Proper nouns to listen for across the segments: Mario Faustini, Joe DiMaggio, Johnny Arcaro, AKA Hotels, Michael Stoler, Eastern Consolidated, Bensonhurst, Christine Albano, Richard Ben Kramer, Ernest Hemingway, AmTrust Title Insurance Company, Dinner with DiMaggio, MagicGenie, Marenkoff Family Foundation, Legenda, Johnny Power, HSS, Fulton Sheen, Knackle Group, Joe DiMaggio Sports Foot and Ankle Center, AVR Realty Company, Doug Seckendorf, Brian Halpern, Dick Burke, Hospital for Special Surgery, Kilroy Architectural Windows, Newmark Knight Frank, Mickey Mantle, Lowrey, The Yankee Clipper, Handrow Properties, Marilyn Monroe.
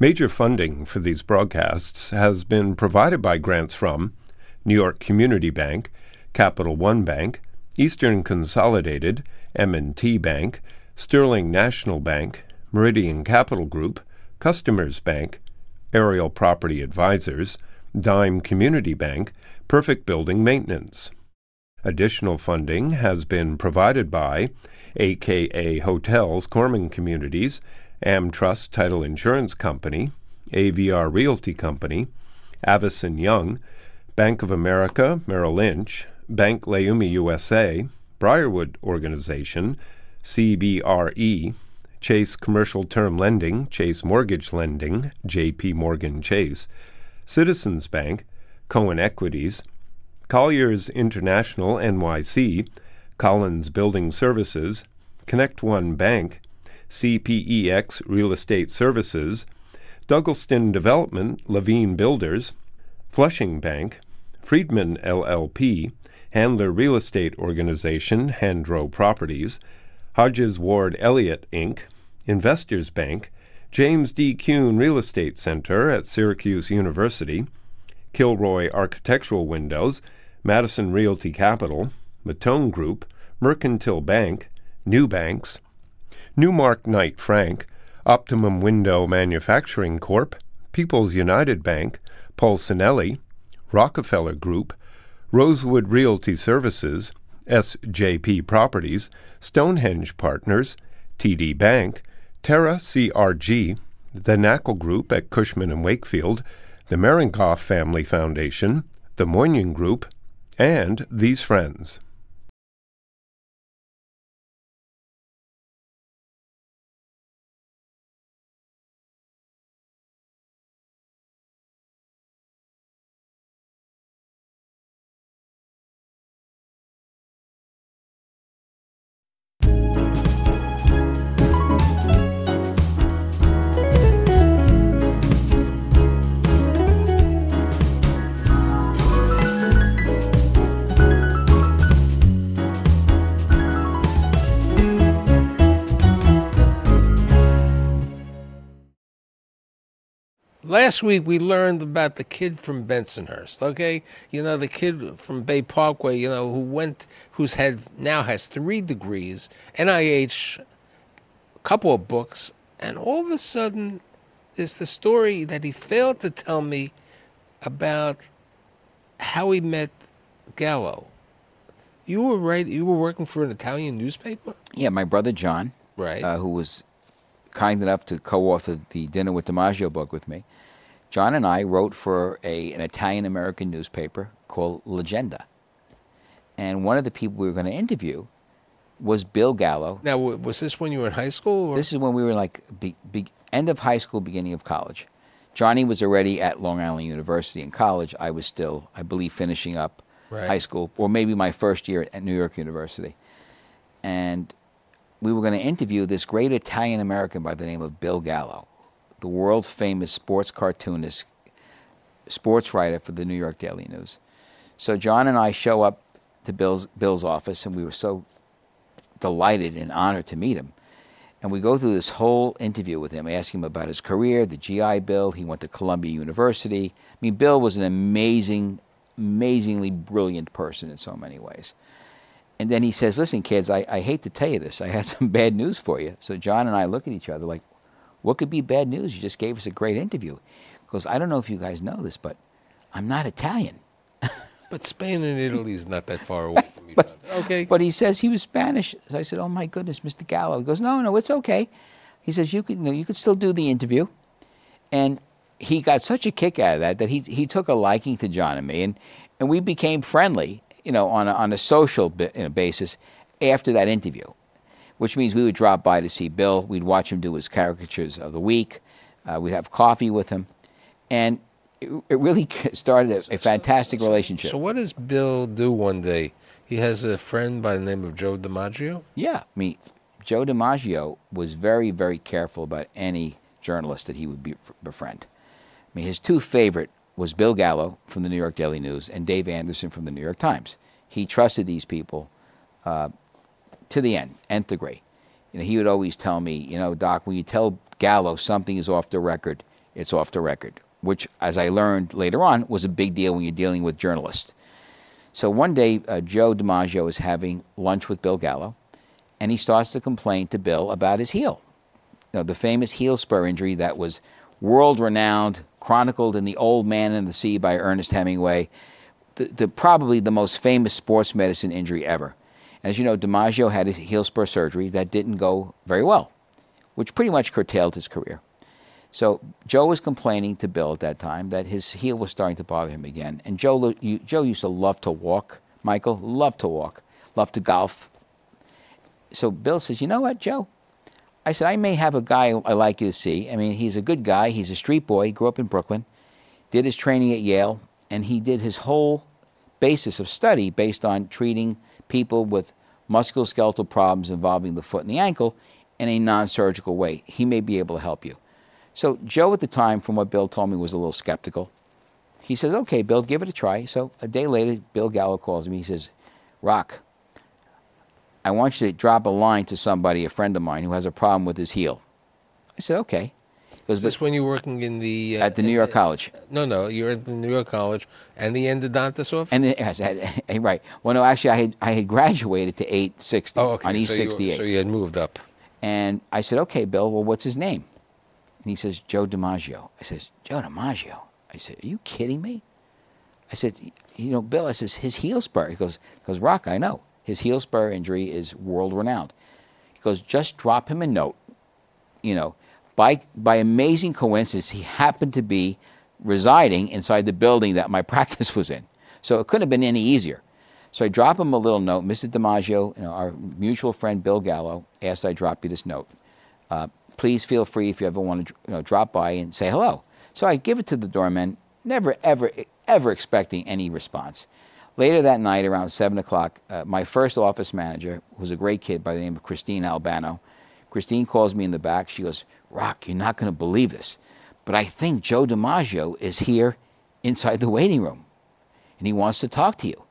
Major funding for these broadcasts has been provided by grants from New York Community Bank, Capital One Bank, Eastern Consolidated, M&T Bank, Sterling National Bank, Meridian Capital Group, Customers Bank, Aerial Property Advisors, Dime Community Bank, Perfect Building Maintenance. Additional funding has been provided by AKA Hotels Corman Communities, AmTrust Title Insurance Company, AVR Realty Company, Avison Young, Bank of America, Merrill Lynch, Bank Leumi USA, Briarwood Organization, CBRE, Chase Commercial Term Lending, Chase Mortgage Lending, JP Morgan Chase, Citizens Bank, Cohen Equities, Colliers International NYC, Collins Building Services, Connect One Bank, CPEX Real Estate Services, Douglaston Development, Levine Builders, Flushing Bank, Friedman LLP, Handler Real Estate Organization, Handrow Properties, Hodges Ward Elliott, Inc., Investors Bank, James D. Kuhn Real Estate Center at Syracuse University, Kilroy Architectural Windows, Madison Realty Capital, Matone Group, Mercantile Bank, New Banks, Newmark Knight Frank, Optimum Window Manufacturing Corp., People's United Bank, Polsinelli, Rockefeller Group, Rosewood Realty Services, SJP Properties, Stonehenge Partners, TD Bank, Terra CRG, the Knackle Group at Cushman & Wakefield, the Marenkoff Family Foundation, the Moinian Group, and These Friends. Last week, we learned about the kid from Bensonhurst, okay? You know, the kid from Bay Parkway, you know, who now has 3 degrees, NIH, a couple of books, and all of a sudden, there's the story that he failed to tell me about how he met Gallo. You were right, you were working for an Italian newspaper? Yeah, my brother John, right, who was kind enough to co-author the Dinner with DiMaggio book with me. John and I wrote for an Italian-American newspaper called Legenda. And one of the people we were going to interview was Bill Gallo. Now, was this when you were in high school? Or? This is when we were like end of high school, beginning of college. Johnny was already at Long Island University in college. I was still, I believe, finishing up high school, or maybe my first year at New York University. And we were going to interview this great Italian-American by the name of Bill Gallo, the world's famous sports cartoonist, sports writer for the New York Daily News. So John and I show up to Bill's office, and we were so delighted and honored to meet him. And we go through this whole interview with him. I ask him about his career, the GI Bill. He went to Columbia University. I mean, Bill was an amazing, amazingly brilliant person in so many ways. And then he says, listen, kids, I hate to tell you this. I had some bad news for you. So John and I look at each other like, what could be bad news? You just gave us a great interview. He goes, I don't know if you guys know this, but I'm not Italian. But Spain and Italy is not that far away from each other. Okay. But he says he was Spanish. So I said, oh, my goodness, Mr. Gallo. He goes, no, no, it's okay. He says, you could still do the interview. And he got such a kick out of that he took a liking to John and me. And we became friendly, you know, on a social basis after that interview, which means we would drop by to see Bill. We'd watch him do his caricatures of the week. We'd have coffee with him. And it really started a fantastic relationship. So what does Bill do one day? He has a friend by the name of Joe DiMaggio? Yeah. I mean, Joe DiMaggio was very, very careful about any journalist that he would befriend. I mean, his two favorite was Bill Gallo from the New York Daily News and Dave Anderson from the New York Times. He trusted these people to the end, nth degree. You know, he would always tell me, you know, Doc, when you tell Gallo something is off the record, It's off the record, which, as I learned later on, was a big deal when you're dealing with journalists. So one day, Joe DiMaggio is having lunch with Bill Gallo, and he starts to complain to Bill about his heel. Now, the famous heel spur injury that was world-renowned, chronicled in The Old Man and the Sea by Ernest Hemingway, probably the most famous sports medicine injury ever. As you know, DiMaggio had his heel spur surgery that didn't go very well, which pretty much curtailed his career. So Joe was complaining to Bill at that time that his heel was starting to bother him again. And Joe used to love to walk, Michael, loved to walk, loved to golf. So Bill says, you know what, Joe? I said, I may have a guy I like you to see. I mean, he's a good guy. He's a street boy. He grew up in Brooklyn, did his training at Yale, and he did his whole basis of study based on treating people with musculoskeletal problems involving the foot and the ankle in a non-surgical way. He may be able to help you. So Joe at the time, from what Bill told me, was a little skeptical. He says, okay, Bill, give it a try. So a day later, Bill Gallo calls me. He says, Rock, I want you to drop a line to somebody, a friend of mine, who has a problem with his heel. I said, okay. Was this when you were working in the... at the New York College. No, you were at the New York College and the endodontist office? And the, yes, right. Well, no, actually, I had graduated to 860 on E68. So you had moved up. And I said, okay, Bill, well, what's his name? And he says, Joe DiMaggio. I says, Joe DiMaggio? I said, are you kidding me? I said, you know, Bill, I says, his heel spur. He goes, Rock, I know. His heel spur injury is world-renowned. He goes, just drop him a note. You know, by amazing coincidence, he happened to be residing inside the building that my practice was in. So it couldn't have been any easier. So I drop him a little note. Mr. DiMaggio, you know, our mutual friend Bill Gallo, asked I drop you this note. Please feel free if you ever want to drop by and say hello. So I give it to the doorman, never, ever expecting any response. Later that night, around 7 o'clock, my first office manager, who was a great kid by the name of Christine Albano, Christine calls me in the back. She goes, Rock, you're not going to believe this, but I think Joe DiMaggio is here inside the waiting room, and he wants to talk to you.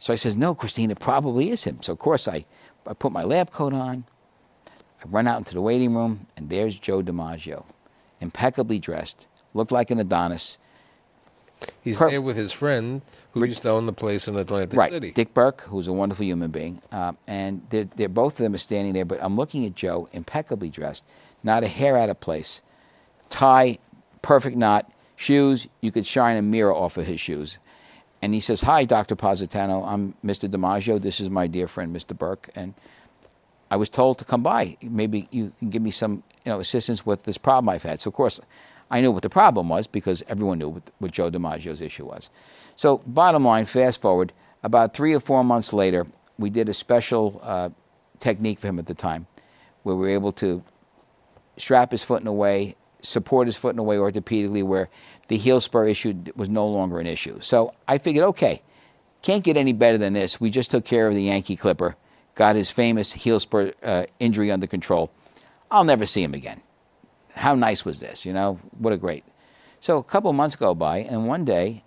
So I says, no, Christine, it probably is him. So, of course, I put my lab coat on. I run out into the waiting room, and there's Joe DiMaggio, impeccably dressed, looked like an Adonis. He's there with his friend who used to own the place in Atlantic City. Right, Dick Burke, who's a wonderful human being. And they're both of them are standing there, but I'm looking at Joe, impeccably dressed, not a hair out of place, tie, perfect knot, shoes, you could shine a mirror off of his shoes. And he says, hi, Dr. Positano, I'm Mr. DiMaggio. This is my dear friend, Mr. Burke. And I was told to come by. Maybe you can give me some assistance with this problem I've had. So, of course, I knew what the problem was because everyone knew what Joe DiMaggio's issue was. So bottom line, fast forward, about 3 or 4 months later, we did a special technique for him at the time where we were able to strap his foot in a way, support his foot in a way orthopedically where the heel spur issue was no longer an issue. So I figured, okay, can't get any better than this. We just took care of the Yankee Clipper, got his famous heel spur injury under control. I'll never see him again. How nice was this, you know? What a great. So a couple months go by, and one day,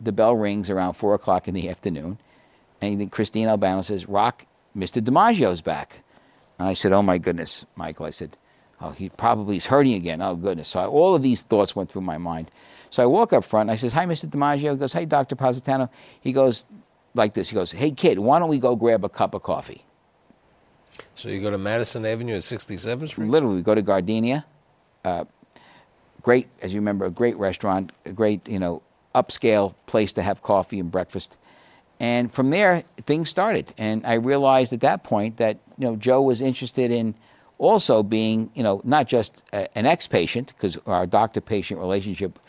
the bell rings around 4 o'clock in the afternoon, and Christine Albano says, Rock, Mr. DiMaggio's back. And I said, oh, my goodness, Michael. I said, oh, he probably is hurting again. Oh, goodness. So all of these thoughts went through my mind. So I walk up front, and I says, hi, Mr. DiMaggio. He goes, hey, Dr. Positano. He goes like this. He goes, hey, kid, why don't we go grab a cup of coffee? So you go to Madison Avenue at 67th Street? Literally, we go to Gardenia. Great, as you remember, a great restaurant, a great, upscale place to have coffee and breakfast. And from there, things started. And I realized at that point that, Joe was interested in also being, not just an ex-patient, because our doctor-patient relationship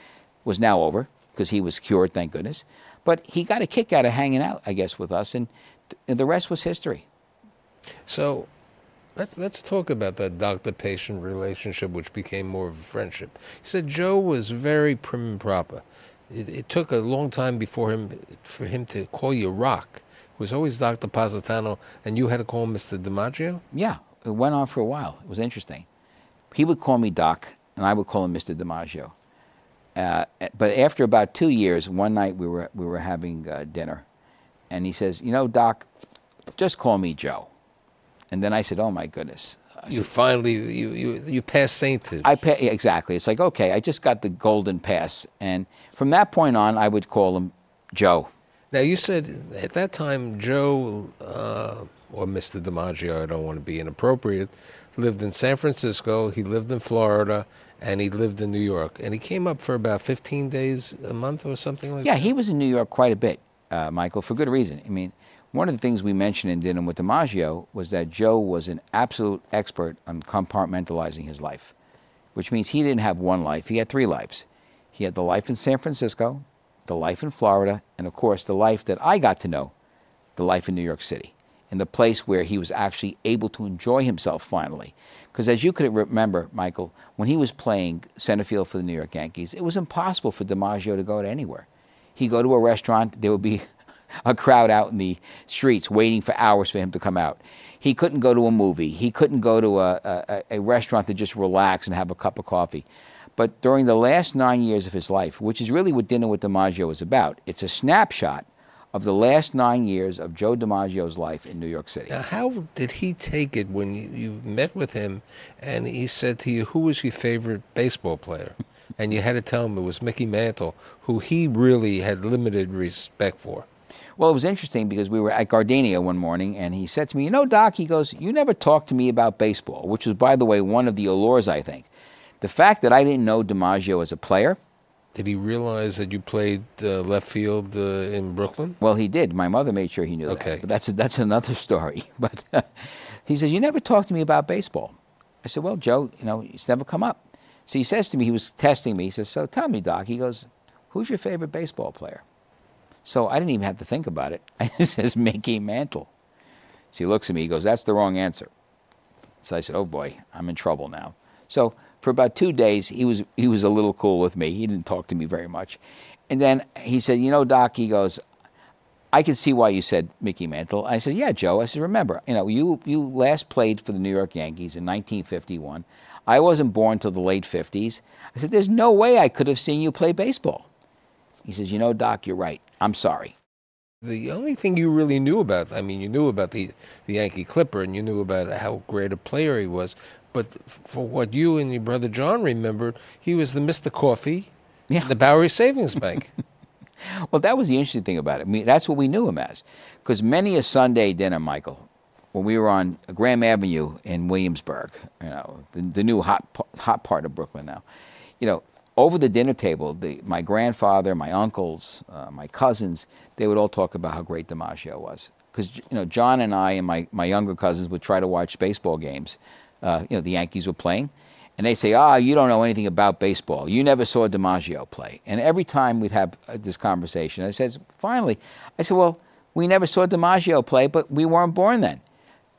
was now over, because he was cured, thank goodness. But he got a kick out of hanging out, I guess, with us, and the rest was history. So... Let's talk about that doctor-patient relationship, which became more of a friendship. He said Joe was very prim and proper. It took a long time for him to call you Rock. It was always Dr. Positano, and you had to call him Mr. DiMaggio? Yeah, it went on for a while. It was interesting. He would call me Doc, and I would call him Mr. DiMaggio. But after about 2 years, one night we were having dinner, and he says, Doc, just call me Joe. And then I said, oh, my goodness, You finally you pass sainthood. Yeah, exactly. It's like, okay, I just got the golden pass, and from that point on, I would call him Joe. Now, you said at that time Joe or Mr. DiMaggio, I don't want to be inappropriate, lived in San Francisco. He lived in Florida. And he lived in New York. And he came up for about 15 days a month or something like that? Yeah, he was in New York quite a bit, Michael, for good reason. I mean, one of the things we mentioned in Dinner with DiMaggio was that Joe was an absolute expert on compartmentalizing his life, which means he didn't have one life. He had three lives. He had the life in San Francisco, the life in Florida, and, of course, the life that I got to know, the life in New York City, in the place where he was actually able to enjoy himself finally. Because as you could remember, Michael, when he was playing center field for the New York Yankees, it was impossible for DiMaggio to go to anywhere. He'd go to a restaurant, there would be a crowd out in the streets waiting for hours for him to come out. He couldn't go to a movie. He couldn't go to a restaurant to just relax and have a cup of coffee. But during the last 9 years of his life, which is really what Dinner with DiMaggio is about, it's a snapshot of the last 9 years of Joe DiMaggio's life in New York City. Now, how did he take it when you met with him and he said to you, who was your favorite baseball player? And you had to tell him it was Mickey Mantle, who he really had limited respect for. Well, it was interesting because we were at Gardenia one morning and he said to me, you know, Doc, he goes, you never talked to me about baseball, which was, by the way, one of the allures, I think. The fact that I didn't know DiMaggio as a player. Did he realize that you played left field in Brooklyn? Well, he did. My mother made sure he knew that. But that's another story. But he says, you never talked to me about baseball. I said, well, Joe, you know, it's never come up. So he says to me, he was testing me. He says, so tell me, Doc. He goes, who's your favorite baseball player? So I didn't even have to think about it. I just says, Mickey Mantle. So he looks at me. He goes, that's the wrong answer. So I said, oh, boy, I'm in trouble now. So for about 2 days, he was a little cool with me. He didn't talk to me very much. And then he said, you know, Doc, he goes, I can see why you said Mickey Mantle. I said, yeah, Joe. I said, remember, you know, you last played for the New York Yankees in 1951. I wasn't born till the late 50s. I said, there's no way I could have seen you play baseball. He says, you know, Doc, you're right. I'm sorry. The only thing you really knew about, I mean, you knew about the Yankee Clipper and you knew about how great a player he was. But for what you and your brother John remembered, he was the Mr. Coffee, the Bowery Savings Bank. Well, that was the interesting thing about it. I mean, that's what we knew him as. Because many a Sunday dinner, Michael, when we were on Graham Avenue in Williamsburg, you know, the new hot part of Brooklyn now, you know, over the dinner table, my grandfather, my uncles, my cousins, they would all talk about how great DiMaggio was. Because, you know, John and I and my younger cousins would try to watch baseball games. You know, the Yankees were playing, and they say, ah, you don't know anything about baseball. You never saw DiMaggio play. And every time we'd have this conversation, I said, finally, I said, well, we never saw DiMaggio play, but we weren't born then.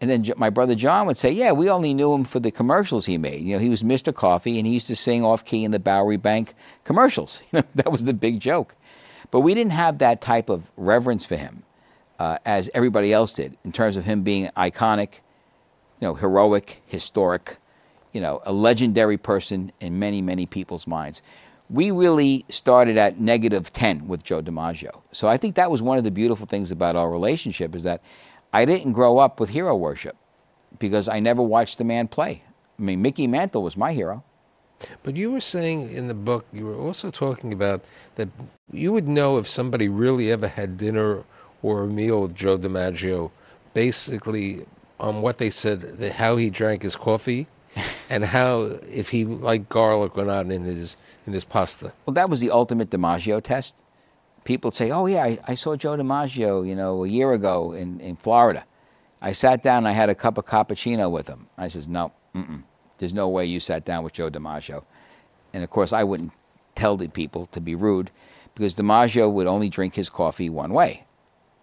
And then my brother John would say, yeah, we only knew him for the commercials he made. You know, he was Mr. Coffee, and he used to sing off-key in the Bowery Bank commercials. You know, that was the big joke. But we didn't have that type of reverence for him as everybody else did in terms of him being iconic, you know, heroic, historic, you know, a legendary person in many, many people's minds. We really started at negative 10 with Joe DiMaggio. So I think that was one of the beautiful things about our relationship is that I didn't grow up with hero worship because I never watched the man play. I mean, Mickey Mantle was my hero. But you were saying in the book, you were also talking about that you would know if somebody really ever had dinner or a meal with Joe DiMaggio basically on what they said, how he drank his coffee, and how if he liked garlic or not in his pasta. Well, that was the ultimate DiMaggio test. People say, "Oh yeah, I saw Joe DiMaggio, you know, a year ago in Florida. I sat down, and I had a cup of cappuccino with him." I says, "No, there's no way you sat down with Joe DiMaggio." And of course, I wouldn't tell the people to be rude, because DiMaggio would only drink his coffee one way,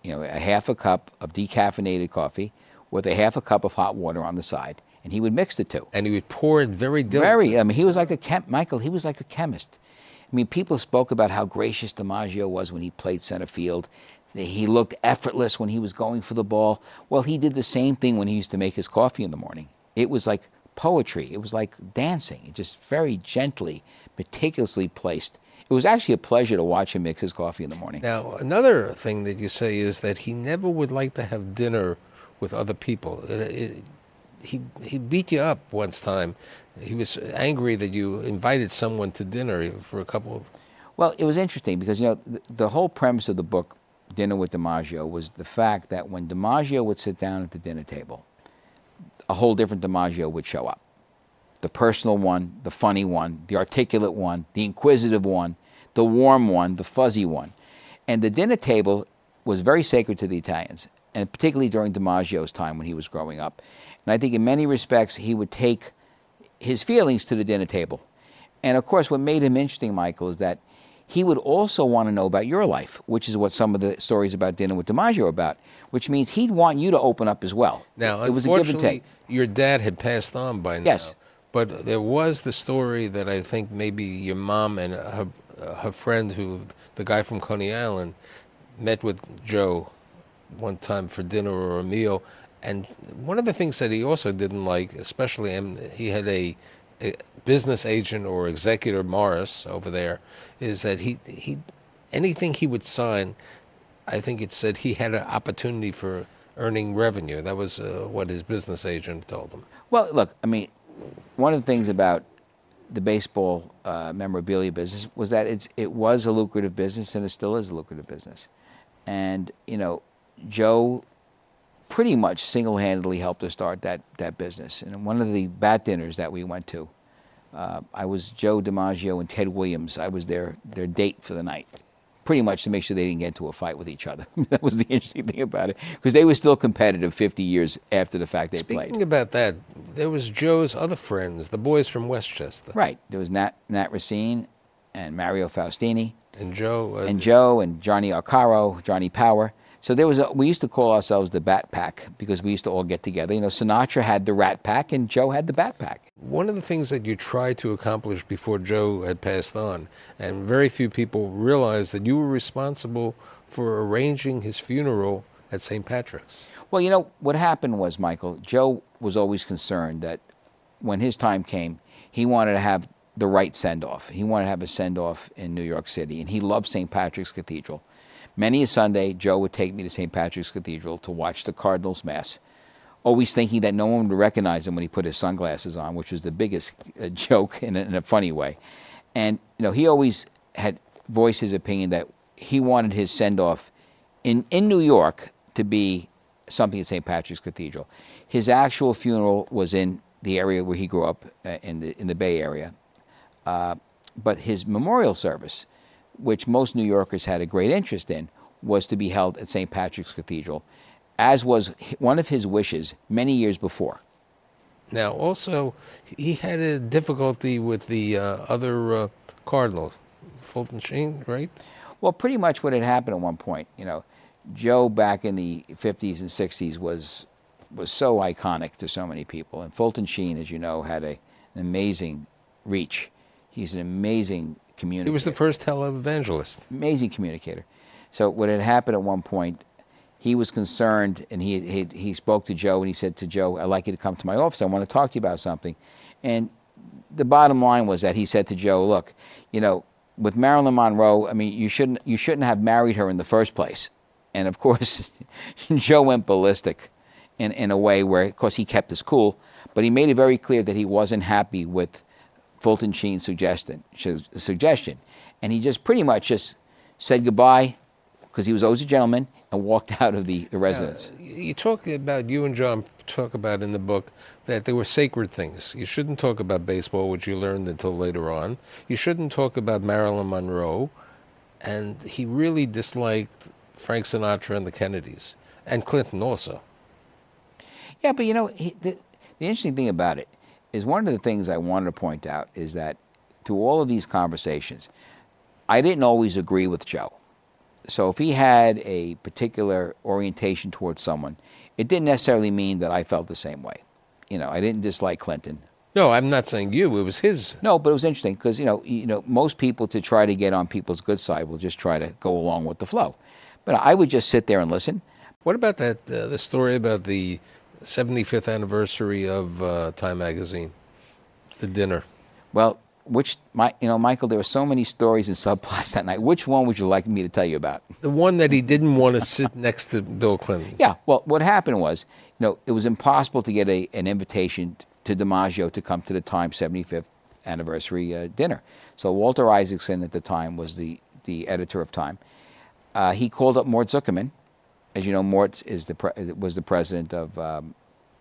you know, a half a cup of decaffeinated coffee with a half a cup of hot water on the side, and he would mix the two. And he would pour it very diligently. Very. I mean, he was like a Michael, he was like a chemist. I mean, people spoke about how gracious DiMaggio was when he played center field. He looked effortless when he was going for the ball. Well, he did the same thing when he used to make his coffee in the morning. It was like poetry. It was like dancing. Just very gently, meticulously placed. It was actually a pleasure to watch him mix his coffee in the morning. Now, another thing that you say is that he never would like to have dinner with other people. he beat you up once time. He was angry that you invited someone to dinner for a couple of... Well, it was interesting because, you know, the whole premise of the book, Dinner with DiMaggio, was the fact that when DiMaggio would sit down at the dinner table, a whole different DiMaggio would show up. The personal one, the funny one, the articulate one, the inquisitive one, the warm one, the fuzzy one. And the dinner table was very sacred to the Italians, and particularly during DiMaggio's time when he was growing up. And I think in many respects he would take his feelings to the dinner table. And of course what made him interesting, Michael, is that he would also want to know about your life, which is what some of the stories about Dinner with DiMaggio are about, which means he'd want you to open up as well. Now, it was a give and take. Your dad had passed on by now. Yes. But there was the story that I think maybe your mom and her friend, who the guy from Coney Island, met with Joe one time for dinner or a meal. And one of the things that he also didn't like, especially him, he had a business agent or executor, Morris, over there, is that he anything he would sign, I think it said he had an opportunity for earning revenue. That was what his business agent told him. Well, look, I mean, one of the things about the baseball memorabilia business was that it was a lucrative business, and it still is a lucrative business. And, you know, Joe pretty much single-handedly helped us start that business. And one of the bat dinners that we went to, I was Joe DiMaggio and Ted Williams. I was their date for the night, pretty much to make sure they didn't get into a fight with each other. That was the interesting thing about it, because they were still competitive 50 years after the fact they played. Speaking about that, there was Joe's other friends, the boys from Westchester. Right. There was Nat Racine and Mario Faustini. And Joe. And Joe and Johnny Arcaro, Johnny Power. So there was we used to call ourselves the Bat Pack because we used to all get together. You know, Sinatra had the Rat Pack and Joe had the Bat Pack. One of the things that you tried to accomplish before Joe had passed on, and very few people realized that you were responsible for arranging his funeral at St. Patrick's. Well, you know, what happened was, Michael, Joe was always concerned that when his time came, he wanted to have the right send-off. He wanted to have a send-off in New York City, and he loved St. Patrick's Cathedral. Many a Sunday, Joe would take me to St. Patrick's Cathedral to watch the Cardinals' Mass, always thinking that no one would recognize him when he put his sunglasses on, which was the biggest joke in a funny way. And, you know, he always had voiced his opinion that he wanted his send-off in New York to be something at St. Patrick's Cathedral. His actual funeral was in the area where he grew up, in the Bay Area. But his memorial service, which most New Yorkers had a great interest in, was to be held at St. Patrick's Cathedral, as was one of his wishes many years before. Now, also, he had a difficulty with the other Cardinals, Fulton Sheen, right? Well, pretty much what had happened at one point, you know, Joe back in the 50s and 60s was so iconic to so many people. And Fulton Sheen, as you know, had an amazing reach. He's an amazing communicator. He was the first televangelist. Amazing communicator. So what had happened at one point, he was concerned, and he spoke to Joe, and he said to Joe, I'd like you to come to my office. I want to talk to you about something. And the bottom line was that he said to Joe, look, you know, with Marilyn Monroe, I mean, you shouldn't have married her in the first place. And, of course, Joe went ballistic in a way where, of course, he kept his cool, but he made it very clear that he wasn't happy with Fulton Sheen's suggestion. And he just pretty much just said goodbye, because he was always a gentleman, and walked out of the residence. You talk about, you and John talk about in the book, that there were sacred things. You shouldn't talk about baseball, which you learned until later on. You shouldn't talk about Marilyn Monroe. And he really disliked Frank Sinatra and the Kennedys, and Clinton also. Yeah, but you know, the interesting thing about it is, one of the things I wanted to point out is that through all of these conversations, I didn't always agree with Joe. So if he had a particular orientation towards someone, it didn't necessarily mean that I felt the same way. You know, I didn't dislike Clinton. No, I'm not saying you. It was his. No, but it was interesting because, you know, most people, to try to get on people's good side, will just try to go along with the flow. But I would just sit there and listen. What about that the story about the 75th anniversary of Time magazine, the dinner? Well, which, Michael, there were so many stories and subplots that night. Which one would you like me to tell you about? The one that he didn't want to sit next to Bill Clinton. Yeah. Well, what happened was, it was impossible to get an invitation to DiMaggio to come to the Times' 75th anniversary dinner. So Walter Isaacson at the time was the editor of Time. He called up Mort Zuckerman. As you know, Mort is was the president of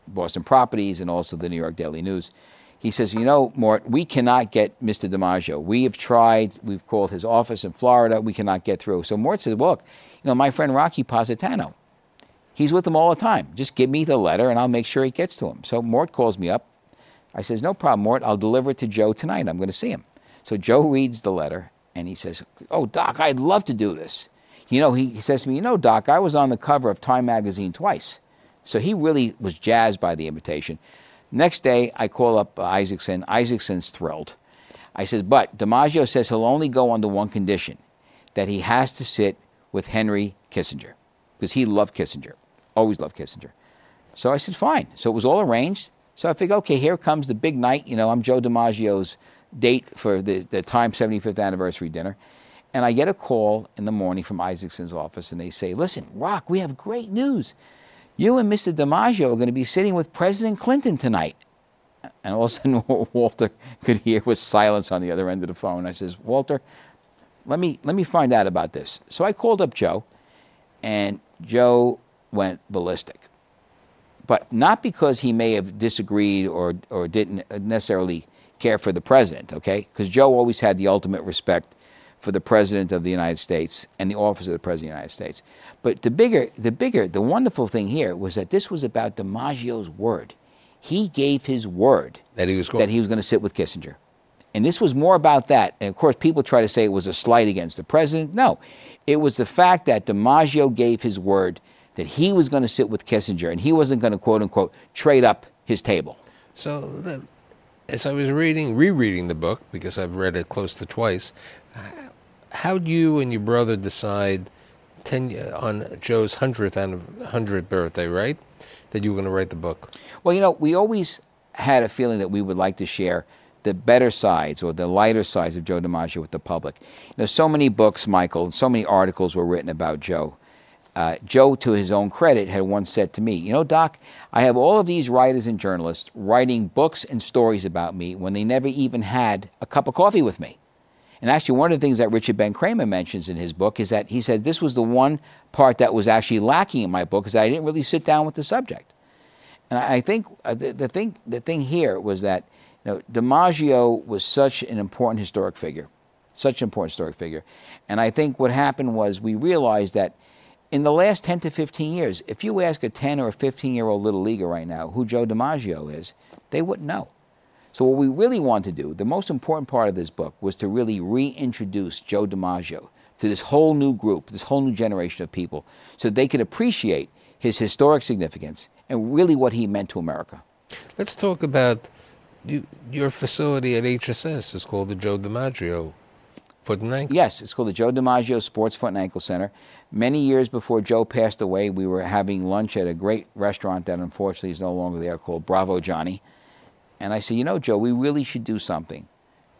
Boston Properties and also the New York Daily News. He says, Mort, we cannot get Mr. DiMaggio. We have tried. We've called his office in Florida. We cannot get through. So Mort says, look, my friend Rocky Positano, he's with him all the time. Just give me the letter, and I'll make sure it gets to him. So Mort calls me up. I says, no problem, Mort. I'll deliver it to Joe tonight. I'm going to see him. So Joe reads the letter, and he says, oh, Doc, I'd love to do this. He says to me, Doc, I was on the cover of Time magazine twice. So he really was jazzed by the invitation. Next day, I call up Isaacson. Isaacson's thrilled. I says, but DiMaggio says he'll only go under one condition, that he has to sit with Henry Kissinger, because he loved Kissinger, always loved Kissinger. So I said, fine. So it was all arranged. So I figured, okay, here comes the big night. I'm Joe DiMaggio's date for the Time 75th anniversary dinner. And I get a call in the morning from Isaacson's office, and they say, listen, Rock, we have great news. You and Mr. DiMaggio are going to be sitting with President Clinton tonight. And all of a sudden, what Walter could hear was silence on the other end of the phone. I says, Walter, let me find out about this. So I called up Joe, and Joe went ballistic. But not because he may have disagreed or didn't necessarily care for the president, okay? Because Joe always had the ultimate respect for the President of the United States and the office of the President of the United States. But the wonderful thing here was that this was about DiMaggio's word. He gave his word that he was going to sit with Kissinger. And this was more about that. And of course, people try to say it was a slight against the president. No, it was the fact that DiMaggio gave his word that he was going to sit with Kissinger and he wasn't going to, quote unquote, trade up his table. So as I was rereading the book, because I've read it close to twice, how do you and your brother decide on Joe's 100th birthday, right, that you were going to write the book? Well, we always had a feeling that we would like to share the better sides or the lighter sides of Joe DiMaggio with the public. So many books, Michael, and so many articles were written about Joe. Joe, to his own credit, had once said to me, Doc, I have all of these writers and journalists writing books and stories about me when they never even had a cup of coffee with me. And actually, one of the things that Richard Ben Kramer mentions in his book is that he says this was the one part that was actually lacking in my book, is that I didn't really sit down with the subject. And I think the thing here was that DiMaggio was such an important historic figure, And I think what happened was we realized that in the last 10 to 15 years, if you ask a 10 or a 15-year-old little leaguer right now who Joe DiMaggio is, they wouldn't know. So what we really want to do, the most important part of this book, was to really reintroduce Joe DiMaggio to this whole new group, this whole new generation of people, so they could appreciate his historic significance and really what he meant to America. Let's talk about your facility at HSS. It's called the Joe DiMaggio Foot and Ankle. Yes, it's called the Joe DiMaggio Sports Foot and Ankle Center. Many years before Joe passed away, we were having lunch at a great restaurant that unfortunately is no longer there called Bravo Johnny. And I said, Joe, we really should do something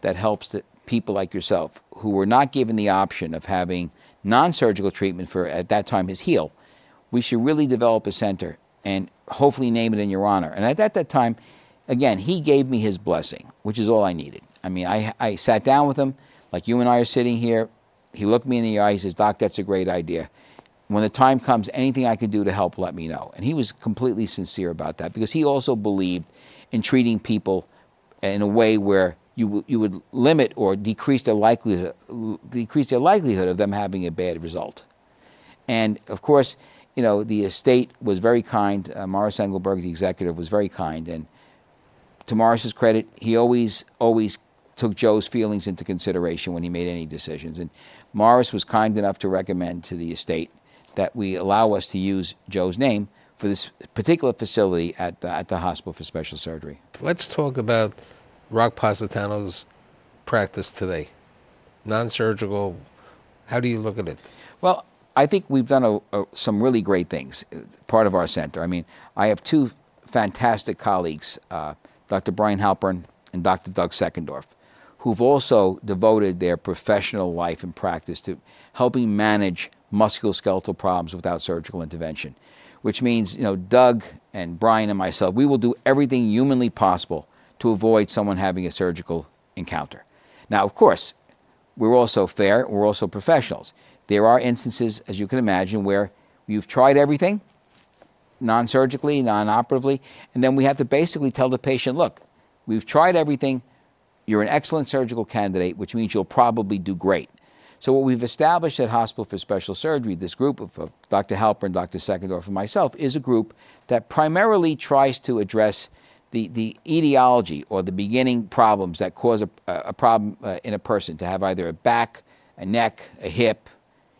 that helps the people like yourself who were not given the option of having non-surgical treatment for, at that time, his heel. We should really develop a center and hopefully name it in your honor. And at that time, again, he gave me his blessing, which is all I needed. I mean, I sat down with him, like you and I are sitting here. He looked me in the eye. He says, Doc, that's a great idea. When the time comes, anything I can do to help, let me know. And he was completely sincere about that because he also believed in treating people in a way where you would limit or decrease their likelihood of them having a bad result. And of course, the estate was very kind. Morris Engelberg, the executive, was very kind. And to Morris's credit, he always took Joe's feelings into consideration when he made any decisions. And Morris was kind enough to recommend to the estate that we allow us to use Joe's name for this particular facility at the Hospital for Special Surgery. Let's talk about Rock Positano's practice today. Non-surgical, how do you look at it? Well, I think we've done some really great things, part of our center. I mean, I have two fantastic colleagues, Dr. Brian Halpern and Dr. Doug Seckendorf, who've also devoted their professional life and practice to helping manage musculoskeletal problems without surgical intervention, which means, you know, Doug and Brian and myself, we will do everything humanly possible to avoid someone having a surgical encounter. Now, of course, we're also fair, we're also professionals. There are instances, as you can imagine, where you've tried everything, non-surgically, non-operatively, and then we have to basically tell the patient, look, we've tried everything, you're an excellent surgical candidate, which means you'll probably do great. So what we've established at Hospital for Special Surgery, this group of Dr. Halpern, Dr. Seckendorf, and myself, is a group that primarily tries to address the etiology or the beginning problems that cause a problem in a person to have either a back, a neck, a hip,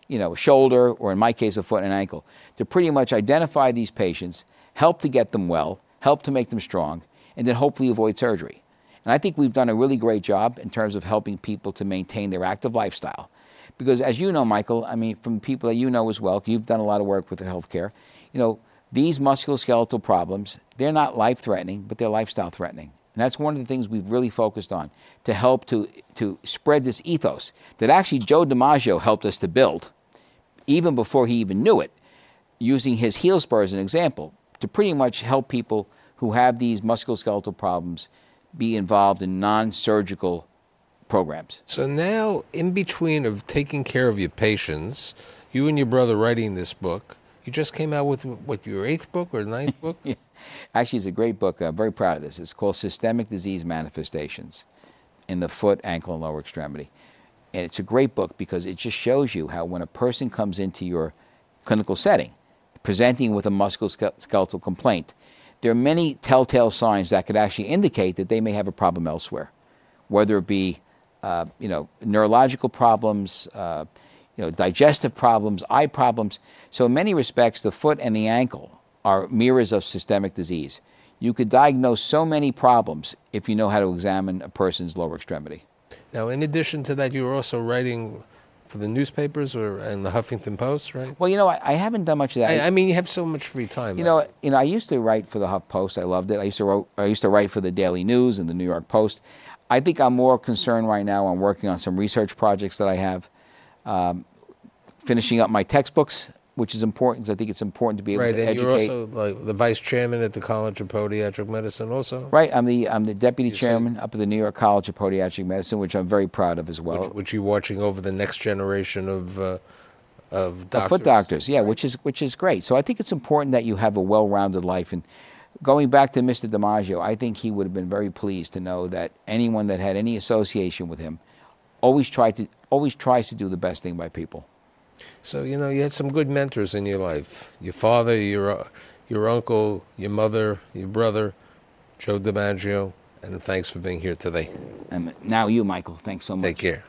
you know, a shoulder, or in my case, a foot and ankle, to pretty much identify these patients, help to get them well, help to make them strong, and then hopefully avoid surgery. And I think we've done a really great job in terms of helping people to maintain their active lifestyle. Because as you know, Michael, I mean, from people that you know as well, you've done a lot of work with the healthcare, you know, these musculoskeletal problems, they're not life-threatening, but they're lifestyle-threatening. And that's one of the things we've really focused on to help to spread this ethos that actually Joe DiMaggio helped us to build, even before he even knew it, using his heel spur as an example, to pretty much help people who have these musculoskeletal problems be involved in non-surgical programs. So now, in between of taking care of your patients, you and your brother writing this book, you just came out with, what, your 8th book or 9th book? Yeah. Actually, it's a great book. I'm very proud of this. It's called Systemic Disease Manifestations in the Foot, Ankle, and Lower Extremity. And it's a great book because it just shows you how when a person comes into your clinical setting, presenting with a musculoskeletal complaint, there are many telltale signs that could actually indicate that they may have a problem elsewhere, whether it be you know, neurological problems, you know, digestive problems, eye problems. So in many respects, the foot and the ankle are mirrors of systemic disease. You could diagnose so many problems if you know how to examine a person's lower extremity. Now, in addition to that, you were also writing for the newspapers or and the Huffington Post, right? Well, you know, I haven't done much of that. I mean, you have so much free time. You know, I used to write for the Huff Post. I loved it. I used to write for the Daily News and the New York Post. I think I'm more concerned right now on working on some research projects that I have, finishing up my textbooks, which is important because I think it's important to be able to educate. Right, and you're also like the vice chairman at the College of Podiatric Medicine also? Right, I'm the deputy chairman up at the New York College of Podiatric Medicine, which I'm very proud of as well. Which you're watching over the next generation of doctors. Foot doctors, yeah, right. which is great. So I think it's important that you have a well-rounded life. And going back to Mr. DiMaggio, I think he would have been very pleased to know that anyone that had any association with him always tries to do the best thing by people. So, you know, you had some good mentors in your life. Your father, your uncle, your mother, your brother, Joe DiMaggio, and thanks for being here today. And now you, Michael. Thanks so much. Take care.